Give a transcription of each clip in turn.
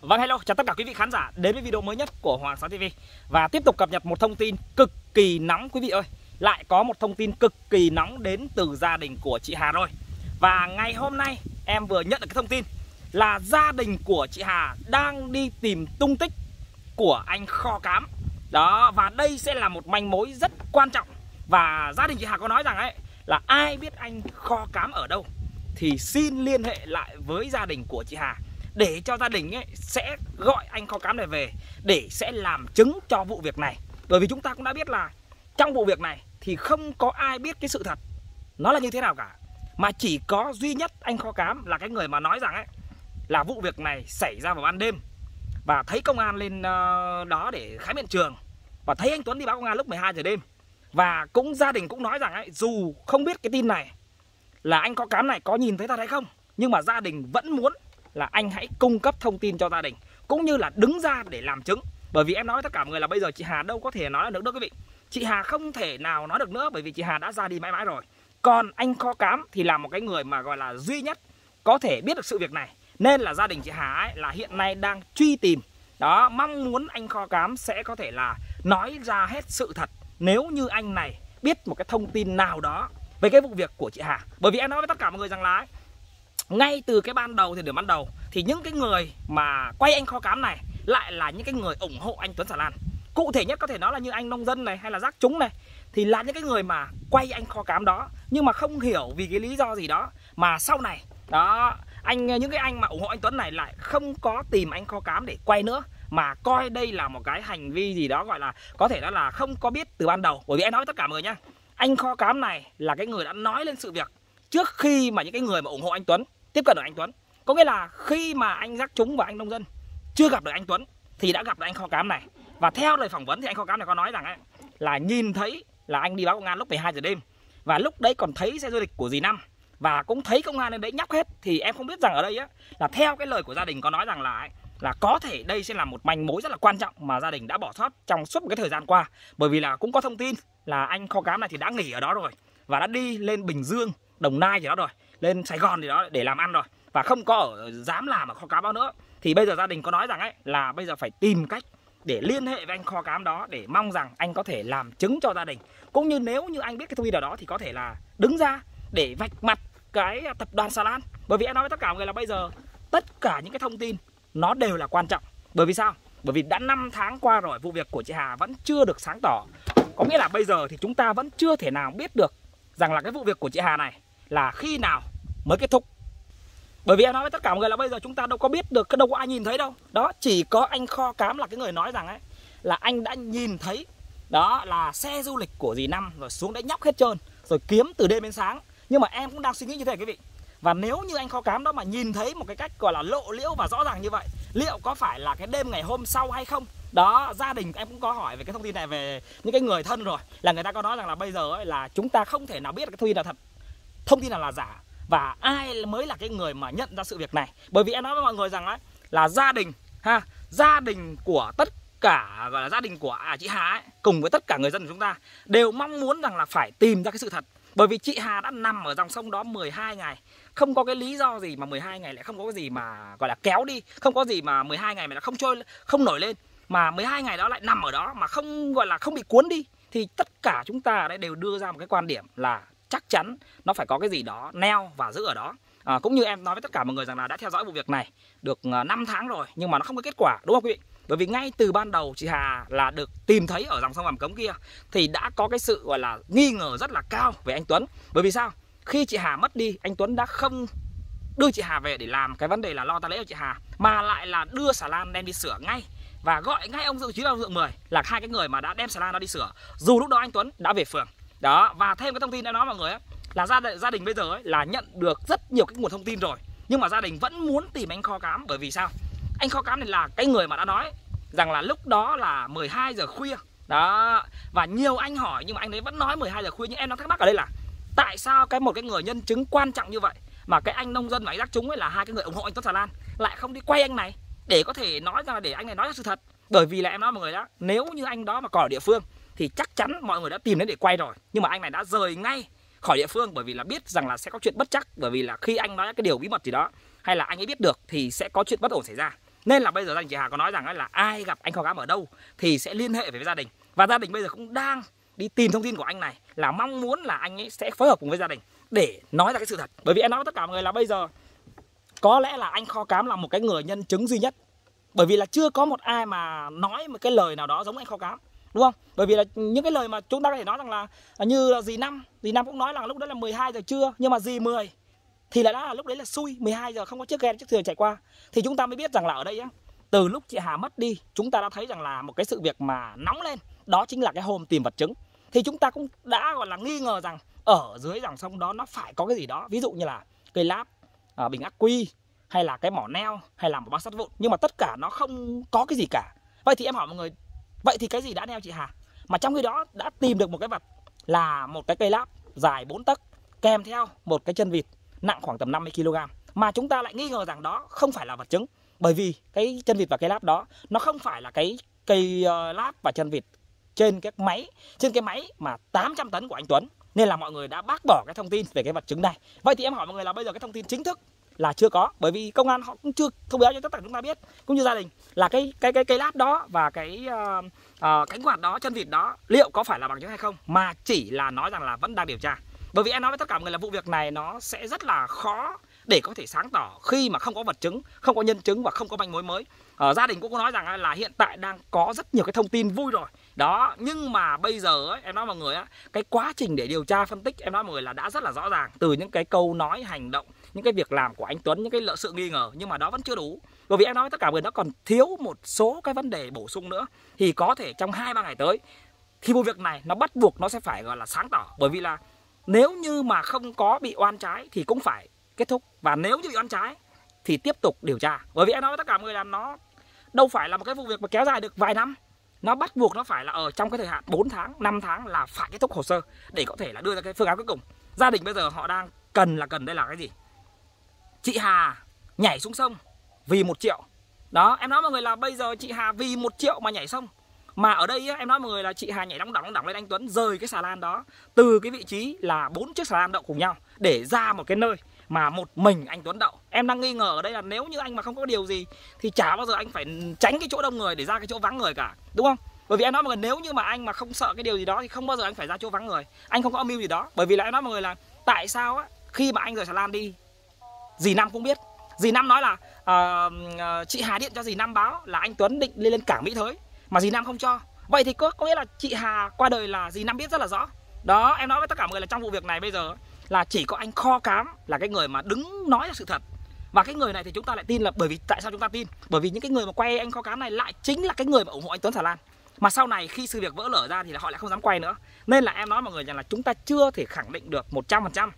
Vâng, hello, chào tất cả quý vị khán giả đến với video mới nhất của Hoàng Sáu TV. Và tiếp tục cập nhật một thông tin cực kỳ nóng quý vị ơi. Lại có một thông tin cực kỳ nóng đến từ gia đình của chị Hà rồi. Và ngày hôm nay em vừa nhận được cái thông tin là gia đình của chị Hà đang đi tìm tung tích của anh Khò Cám. Đó, và đây sẽ là một manh mối rất quan trọng. Và gia đình chị Hà có nói rằng ấy, là ai biết anh Khò Cám ở đâu thì xin liên hệ lại với gia đình của chị Hà, để cho gia đình ấy sẽ gọi anh Khò Cám này về để sẽ làm chứng cho vụ việc này. Bởi vì chúng ta cũng đã biết là trong vụ việc này thì không có ai biết cái sự thật nó là như thế nào cả, mà chỉ có duy nhất anh Khò Cám là cái người mà nói rằng ấy, là vụ việc này xảy ra vào ban đêm. Và thấy công an lên đó để khám hiện trường, và thấy anh Tuấn đi báo công an lúc 12 giờ đêm. Và cũng gia đình cũng nói rằng ấy, dù không biết cái tin này là anh Khò Cám này có nhìn thấy thật hay không, nhưng mà gia đình vẫn muốn là anh hãy cung cấp thông tin cho gia đình, cũng như là đứng ra để làm chứng. Bởi vì em nói với tất cả mọi người là bây giờ chị Hà đâu có thể nói được nữa quý vị. Chị Hà không thể nào nói được nữa, bởi vì chị Hà đã ra đi mãi mãi rồi. Còn anh Khò Cám thì là một cái người mà gọi là duy nhất có thể biết được sự việc này. Nên là gia đình chị Hà ấy là hiện nay đang truy tìm. Đó, mong muốn anh Khò Cám sẽ có thể là nói ra hết sự thật, nếu như anh này biết một cái thông tin nào đó về cái vụ việc của chị Hà. Bởi vì em nói với tất cả mọi người rằng là ấy, ngay từ cái ban đầu, thì điểm ban đầu thì những cái người mà quay anh Khò Cám này lại là những cái người ủng hộ anh Tuấn Xà Lan. Cụ thể nhất có thể nói là như anh Nông Dân này, hay là Giác Chúng này, thì là những cái người mà quay anh Khò Cám đó. Nhưng mà không hiểu vì cái lý do gì đó mà sau này đó, những cái anh mà ủng hộ anh Tuấn này lại không có tìm anh Khò Cám để quay nữa, mà coi đây là một cái hành vi gì đó gọi là có thể đó là không có biết từ ban đầu. Bởi vì em nói với tất cả mọi người nhá, anh Khò Cám này là cái người đã nói lên sự việc trước khi mà những cái người mà ủng hộ anh Tuấn tiếp cận được anh Tuấn. Có nghĩa là khi mà anh Giác Chúng và anh Nông Dân chưa gặp được anh Tuấn thì đã gặp được anh Khò Cám này. Và theo lời phỏng vấn thì anh Khò Cám này có nói rằng ấy, là nhìn thấy là anh đi báo công an lúc 12 giờ đêm, và lúc đấy còn thấy xe du lịch của dì Năm, và cũng thấy công an lên đấy nhóc hết. Thì em không biết rằng ở đây ấy, là theo cái lời của gia đình có nói rằng là ấy, là có thể đây sẽ là một manh mối rất là quan trọng mà gia đình đã bỏ sót trong suốt một cái thời gian qua. Bởi vì là cũng có thông tin là anh Khò Cám này thì đã nghỉ ở đó rồi, và đã đi lên Bình Dương, Đồng Nai gì đó rồi, lên Sài Gòn gì đó để làm ăn rồi, và không có dám làm ở Khò Cám đó nữa. Thì bây giờ gia đình có nói rằng ấy, là bây giờ phải tìm cách để liên hệ với anh Khò Cám đó, để mong rằng anh có thể làm chứng cho gia đình, cũng như nếu như anh biết cái thông tin nào đó thì có thể là đứng ra để vạch mặt cái tập đoàn Xà Lan. Bởi vì em nói với tất cả mọi người là bây giờ tất cả những cái thông tin nó đều là quan trọng. Bởi vì sao? Bởi vì đã 5 tháng qua rồi, vụ việc của chị Hà vẫn chưa được sáng tỏ. Có nghĩa là bây giờ thì chúng ta vẫn chưa thể nào biết được rằng là cái vụ việc của chị Hà này là khi nào mới kết thúc. Bởi vì em nói với tất cả mọi người là bây giờ chúng ta đâu có biết được, đâu có ai nhìn thấy đâu. Đó, chỉ có anh Khò Cám là cái người nói rằng ấy, là anh đã nhìn thấy đó là xe du lịch của dì Năm rồi xuống đấy nhóc hết trơn, rồi kiếm từ đêm đến sáng. Nhưng mà em cũng đang suy nghĩ như thế này quý vị. Và nếu như anh Khò Cám đó mà nhìn thấy một cái cách gọi là lộ liễu và rõ ràng như vậy, liệu có phải là cái đêm ngày hôm sau hay không? Đó, gia đình em cũng có hỏi về cái thông tin này về những cái người thân rồi, là người ta có nói rằng là bây giờ ấy, là chúng ta không thể nào biết cái thông tin là thật, thông tin nào là giả, và ai mới là cái người mà nhận ra sự việc này. Bởi vì em nói với mọi người rằng ấy, là gia đình ha, gia đình của tất cả, gọi là gia đình của chị Hà ấy, cùng với tất cả người dân của chúng ta đều mong muốn rằng là phải tìm ra cái sự thật. Bởi vì chị Hà đã nằm ở dòng sông đó 12 ngày. Không có cái lý do gì mà 12 ngày lại không có cái gì mà gọi là kéo đi, không có gì mà 12 ngày mà không trôi, không nổi lên, mà 12 ngày đó lại nằm ở đó mà không gọi là không bị cuốn đi. Thì tất cả chúng ta ở đây đều đưa ra một cái quan điểm là chắc chắn nó phải có cái gì đó neo và giữ ở đó. Cũng như em nói với tất cả mọi người rằng là đã theo dõi vụ việc này được 5 tháng rồi, nhưng mà nó không có kết quả, đúng không quý vị? Bởi vì ngay từ ban đầu chị Hà là được tìm thấy ở dòng sông Vàm Cống kia thì đã có cái sự gọi là nghi ngờ rất là cao về anh Tuấn. Bởi vì sao? Khi chị Hà mất đi, anh Tuấn đã không đưa chị Hà về để làm cái vấn đề là lo ta lễ cho chị Hà, mà lại là đưa Xà Lan đem đi sửa ngay, và gọi ngay ông Dự Chí và ông Dựng Mười là hai cái người mà đã đem Xà Lan nó đi sửa, dù lúc đó anh Tuấn đã về phường. Đó, và thêm cái thông tin đã nói mọi người ấy, là gia đình bây giờ ấy, là nhận được rất nhiều cái nguồn thông tin rồi, nhưng mà gia đình vẫn muốn tìm anh Khò Cám. Bởi vì sao? Anh Khò Cám này là cái người mà đã nói rằng là lúc đó là 12 giờ khuya. Đó, và nhiều anh hỏi nhưng mà anh ấy vẫn nói 12 giờ khuya. Nhưng em nó thắc mắc ở đây là tại sao một cái người nhân chứng quan trọng như vậy, mà cái anh Nông Dân và anh Giác Chúng ấy là hai cái người ủng hộ anh Tuấn Xà Lan, lại không đi quay anh này để có thể nói ra, để anh này nói ra sự thật. Bởi vì là em nói mọi người đó, nếu như anh đó mà còn ở địa phương thì chắc chắn mọi người đã tìm đến để quay rồi. Nhưng mà anh này đã rời ngay khỏi địa phương, bởi vì là biết rằng là sẽ có chuyện bất chắc. Bởi vì là khi anh nói cái điều bí mật gì đó, hay là anh ấy biết được thì sẽ có chuyện bất ổn xảy ra. Nên là bây giờ anh chị Hà có nói rằng là ai gặp anh Khò Cám ở đâu thì sẽ liên hệ với gia đình. Và gia đình bây giờ cũng đang đi tìm thông tin của anh này, là mong muốn là anh ấy sẽ phối hợp cùng với gia đình để nói ra cái sự thật. Bởi vì em nói với tất cả mọi người là bây giờ có lẽ là anh Khò Cám là một cái người nhân chứng duy nhất. Bởi vì là chưa có một ai mà nói một cái lời nào đó giống anh Khò Cám, đúng không? Bởi vì là những cái lời mà chúng ta có thể nói rằng là như là dì Năm cũng nói là lúc đó là 12 giờ trưa, nhưng mà dì Mười thì lại đã là lúc đấy là xui, 12 giờ không có chiếc ghe chiếc thuyền chạy qua. Thì chúng ta mới biết rằng là ở đây á, từ lúc chị Hà mất đi, chúng ta đã thấy rằng là một cái sự việc mà nóng lên, đó chính là cái hôm tìm vật chứng. Thì chúng ta cũng đã gọi là nghi ngờ rằng ở dưới dòng sông đó nó phải có cái gì đó, ví dụ như là cây láp, bình ắc quy, hay là cái mỏ neo, hay là một bao sắt vụn, nhưng mà tất cả nó không có cái gì cả. Vậy thì em hỏi mọi người, vậy thì cái gì đã neo chị Hà? Mà trong khi đó đã tìm được một cái vật là một cái cây láp dài 4 tấc kèm theo một cái chân vịt nặng khoảng tầm 50 kg, mà chúng ta lại nghi ngờ rằng đó không phải là vật chứng, bởi vì cái chân vịt và cây láp đó nó không phải là cái cây láp và chân vịt trên cái máy mà 800 tấn của anh Tuấn. Nên là mọi người đã bác bỏ cái thông tin về cái vật chứng này. Vậy thì em hỏi mọi người là bây giờ cái thông tin chính thức là chưa có, bởi vì công an họ cũng chưa thông báo cho tất cả chúng ta biết, cũng như gia đình, là cái cây lát đó và cái cánh quạt đó, chân vịt đó liệu có phải là bằng chứng hay không, mà chỉ là nói rằng là vẫn đang điều tra. Bởi vì em nói với tất cả mọi người là vụ việc này nó sẽ rất là khó để có thể sáng tỏ khi mà không có vật chứng, không có nhân chứng và không có manh mối mới. Gia đình cũng có nói rằng là hiện tại đang có rất nhiều cái thông tin vui rồi đó, nhưng mà bây giờ ấy, em nói mọi người ấy, cái quá trình để điều tra phân tích em nói mọi người là đã rất là rõ ràng, từ những cái câu nói, hành động, những cái việc làm của anh Tuấn, những cái sự nghi ngờ, nhưng mà đó vẫn chưa đủ. Bởi vì em nói với tất cả mọi người nó còn thiếu một số cái vấn đề bổ sung nữa, thì có thể trong 2-3 ngày tới thì vụ việc này nó bắt buộc nó sẽ phải gọi là sáng tỏ. Bởi vì là nếu như mà không có bị oan trái thì cũng phải kết thúc, và nếu như bị oan trái thì tiếp tục điều tra. Bởi vì em nói với tất cả mọi người là nó đâu phải là một cái vụ việc mà kéo dài được vài năm, nó bắt buộc nó phải là ở trong cái thời hạn 4 tháng, 5 tháng là phải kết thúc hồ sơ để có thể là đưa ra cái phương án cuối cùng. Gia đình bây giờ họ đang cần đây là cái gì? Chị Hà nhảy xuống sông vì 1 triệu. Đó, em nói mọi người là bây giờ chị Hà vì 1 triệu mà nhảy sông. Mà ở đây em nói mọi người là chị Hà nhảy đóng đẳng lên anh Tuấn rời cái xà lan đó, từ cái vị trí là 4 chiếc xà lan đậu cùng nhau để ra một cái nơi mà một mình anh Tuấn đậu. Em đang nghi ngờ ở đây là nếu như anh mà không có điều gì thì chả bao giờ anh phải tránh cái chỗ đông người để ra cái chỗ vắng người cả, đúng không? Bởi vì em nói mọi người nếu như mà anh mà không sợ cái điều gì đó thì không bao giờ anh phải ra chỗ vắng người, anh không có âm mưu gì đó. Bởi vì là em nói mọi người là tại sao á, khi mà anh rời xà lan đi, dì Năm cũng biết. Dì Năm nói là chị Hà điện cho dì Năm báo là anh Tuấn định lên cảng Mỹ Thới, mà dì Năm không cho. Vậy thì có nghĩa là chị Hà qua đời là dì Năm biết rất là rõ. Đó, em nói với tất cả mọi người là trong vụ việc này bây giờ là chỉ có anh Khò Cám là cái người mà đứng nói ra sự thật. Và cái người này thì chúng ta lại tin, là bởi vì tại sao chúng ta tin? Bởi vì những cái người mà quay anh Khò Cám này lại chính là cái người mà ủng hộ anh Tuấn Xà Lan. Mà sau này khi sự việc vỡ lở ra thì là họ lại không dám quay nữa. Nên là em nói mọi người rằng là chúng ta chưa thể khẳng định được 100%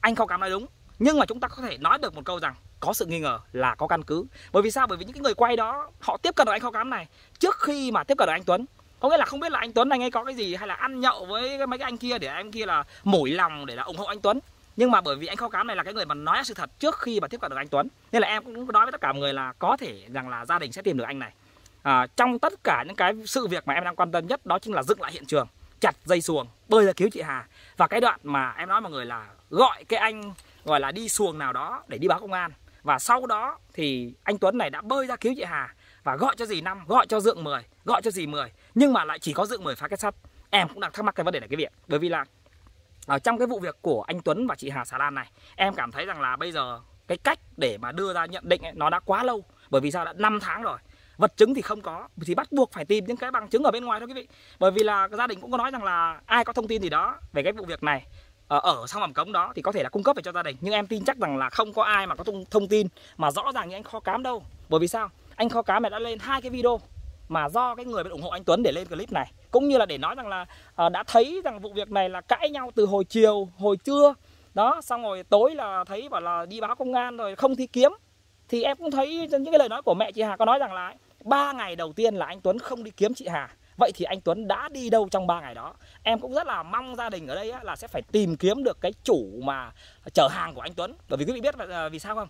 anh Khò Cám nói đúng, nhưng mà chúng ta có thể nói được một câu rằng có sự nghi ngờ là có căn cứ. Bởi vì sao? Bởi vì những cái người quay đó họ tiếp cận được anh Khò Cám này trước khi mà tiếp cận được anh Tuấn. Có nghĩa là không biết là anh Tuấn anh ấy có cái gì, hay là ăn nhậu với mấy cái anh kia để anh kia là mủi lòng để là ủng hộ anh Tuấn. Nhưng mà bởi vì anh Khò Cám này là cái người mà nói ra sự thật trước khi mà tiếp cận được anh Tuấn. Nên là em cũng nói với tất cả mọi người là có thể rằng là gia đình sẽ tìm được anh này. Trong tất cả những cái sự việc mà em đang quan tâm nhất đó chính là dựng lại hiện trường, chặt dây xuồng, bơi ra cứu chị Hà, và cái đoạn mà em nói mọi người là gọi cái anh gọi là đi xuồng nào đó để đi báo công an. Và sau đó thì anh Tuấn này đã bơi ra cứu chị Hà và gọi cho dì Năm, gọi cho Dựng Mười, gọi cho dì Mười, nhưng mà lại chỉ có Dựng Mười phá kết sắt. Em cũng đang thắc mắc cái vấn đề này cái việc. Bởi vì là ở trong cái vụ việc của anh Tuấn và chị Hà xà lan này, em cảm thấy rằng là bây giờ cái cách để mà đưa ra nhận định ấy, nó đã quá lâu. Bởi vì sao? Đã 5 tháng rồi, vật chứng thì không có, thì bắt buộc phải tìm những cái bằng chứng ở bên ngoài thôi quý vị. Bởi vì là gia đình cũng có nói rằng là ai có thông tin gì đó về cái vụ việc này ở sông Vàm Cống đó thì có thể là cung cấp về cho gia đình. Nhưng em tin chắc rằng là không có ai mà có thông tin mà rõ ràng như anh Khò Cám đâu. Bởi vì sao? Anh Khò Cám này đã lên 2 cái video mà do cái người bên ủng hộ anh Tuấn để lên clip này, cũng như là để nói rằng là đã thấy rằng vụ việc này là cãi nhau từ hồi chiều, hồi trưa đó, xong rồi tối là thấy bảo là đi báo công an rồi không thi kiếm. Thì em cũng thấy những cái lời nói của mẹ chị Hà có nói rằng là 3 ngày đầu tiên là anh Tuấn không đi kiếm chị Hà. Vậy thì anh Tuấn đã đi đâu trong 3 ngày đó? Em cũng rất là mong gia đình ở đây là sẽ phải tìm kiếm được cái chủ mà chở hàng của anh Tuấn. Bởi vì quý vị biết vì sao không?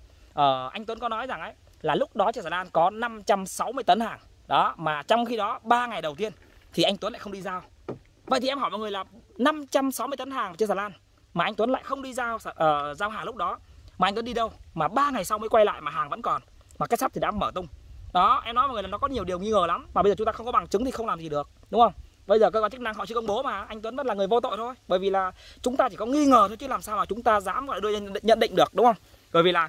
Anh Tuấn có nói rằng ấy là lúc đó trên Xà Lan có 560 tấn hàng. Đó, mà trong khi đó 3 ngày đầu tiên thì anh Tuấn lại không đi giao. Vậy thì em hỏi mọi người là 560 tấn hàng trên Xà Lan mà anh Tuấn lại không đi giao hàng lúc đó, mà anh Tuấn đi đâu? Mà 3 ngày sau mới quay lại mà hàng vẫn còn, mà cái sắt thì đã mở tung. Đó, em nói mọi người là nó có nhiều điều nghi ngờ lắm, mà bây giờ chúng ta không có bằng chứng thì không làm gì được, đúng không? Bây giờ cơ quan chức năng họ chưa công bố mà anh Tuấn vẫn là người vô tội thôi, bởi vì là chúng ta chỉ có nghi ngờ thôi chứ làm sao mà chúng ta dám gọi đưa nhận định được, đúng không? Bởi vì là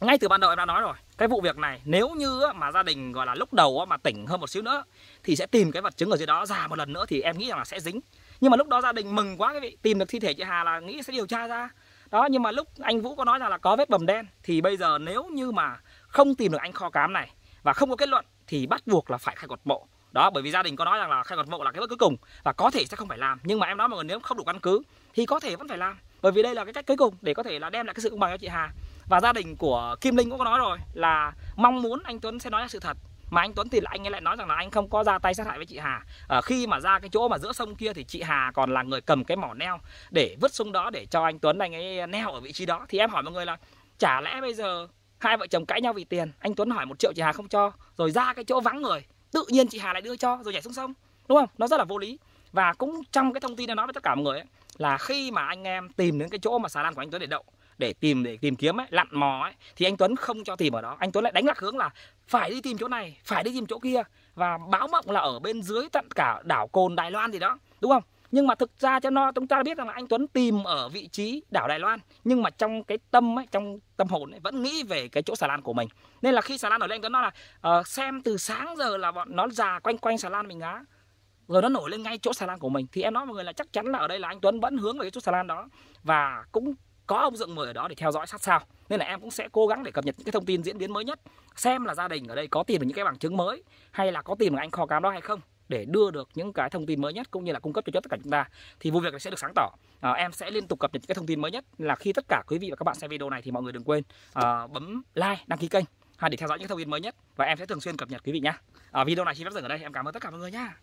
ngay từ ban đầu em đã nói rồi, cái vụ việc này nếu như mà gia đình gọi là lúc đầu mà tỉnh hơn một xíu nữa thì sẽ tìm cái vật chứng ở dưới đó ra một lần nữa thì em nghĩ rằng là sẽ dính. Nhưng mà lúc đó gia đình mừng quá, cái vị tìm được thi thể chị Hà là nghĩ sẽ điều tra ra. Đó, nhưng mà lúc anh Vũ có nói rằng là có vết bầm đen thì bây giờ nếu như mà không tìm được anh Khò Cám này và không có kết luận thì bắt buộc là phải khai quật mộ. Đó, bởi vì gia đình có nói rằng là khai quật mộ là cái bước cuối cùng và có thể sẽ không phải làm, nhưng mà em nói mọi người nếu không đủ căn cứ thì có thể vẫn phải làm. Bởi vì đây là cái cách cuối cùng để có thể là đem lại cái sự công bằng cho chị Hà. Và gia đình của Kim Linh cũng có nói rồi là mong muốn anh Tuấn sẽ nói ra sự thật, mà anh Tuấn thì lại anh ấy lại nói rằng là anh không có ra tay sát hại với chị Hà. Khi mà ra cái chỗ mà giữa sông kia thì chị Hà còn là người cầm cái mỏ neo để vứt xuống đó để cho anh Tuấn anh ấy neo ở vị trí đó. Thì em hỏi mọi người là chả lẽ bây giờ hai vợ chồng cãi nhau vì tiền, anh Tuấn hỏi 1 triệu chị Hà không cho, rồi ra cái chỗ vắng người tự nhiên chị Hà lại đưa cho rồi nhảy xuống sông, đúng không? Nó rất là vô lý. Và cũng trong cái thông tin em nói với tất cả mọi người ấy, là khi mà anh em tìm đến cái chỗ mà xà lan của anh Tuấn để đậu, để tìm kiếm ấy, lặn mò ấy, thì anh Tuấn không cho tìm ở đó. Anh Tuấn lại đánh lạc hướng là phải đi tìm chỗ này, phải đi tìm chỗ kia, và báo mộng là ở bên dưới tận cả đảo Cồn Đài Loan gì đó, đúng không? Nhưng mà thực ra cho nó chúng ta biết rằng là anh Tuấn tìm ở vị trí đảo Đài Loan, nhưng mà trong cái tâm ấy, trong tâm hồn ấy, vẫn nghĩ về cái chỗ xà lan của mình. Nên là khi xà lan nổi lên, anh Tuấn nói là xem từ sáng giờ là bọn nó già quanh quanh xà lan mình á, rồi nó nổi lên ngay chỗ xà lan của mình. Thì em nói mọi người là chắc chắn là ở đây là anh Tuấn vẫn hướng về cái chỗ xà lan đó, và cũng có ông Dựng Mười ở đó để theo dõi sát sao. Nên là em cũng sẽ cố gắng để cập nhật những cái thông tin diễn biến mới nhất, xem là gia đình ở đây có tìm được những cái bằng chứng mới hay là có tìm được anh Khò Cám đó hay không, để đưa được những cái thông tin mới nhất cũng như là cung cấp cho tất cả chúng ta. Thì vụ việc này sẽ được sáng tỏ. Em sẽ liên tục cập nhật những cái thông tin mới nhất. Là khi tất cả quý vị và các bạn xem video này thì mọi người đừng quên bấm like, đăng ký kênh để theo dõi những thông tin mới nhất, và em sẽ thường xuyên cập nhật quý vị nhá. Video này xin phép dừng ở đây. Em cảm ơn tất cả mọi người nhá.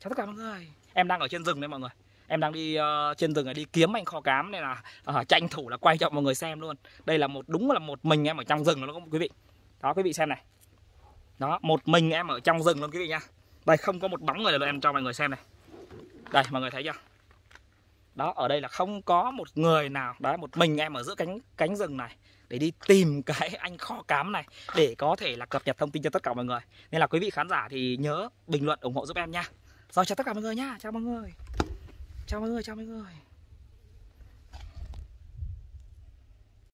Chào tất cả mọi người. Em đang ở trên rừng đấy mọi người. Em đang đi trên rừng đi kiếm anh Khò Cám nên là tranh thủ là quay cho mọi người xem luôn. Đây là đúng là một mình em ở trong rừng luôn quý vị. Đó quý vị xem này. Đó, một mình em ở trong rừng luôn quý vị nhá. Đây không có một bóng người. Là em cho mọi người xem này. Đây mọi người thấy chưa? Đó, ở đây là không có một người nào. Đấy, một mình em ở giữa cánh rừng này để đi tìm cái anh Khò Cám này, để có thể là cập nhật thông tin cho tất cả mọi người. Nên là quý vị khán giả thì nhớ bình luận ủng hộ giúp em nha. Rồi chào tất cả mọi người nha. Chào mọi người. Chào mọi người.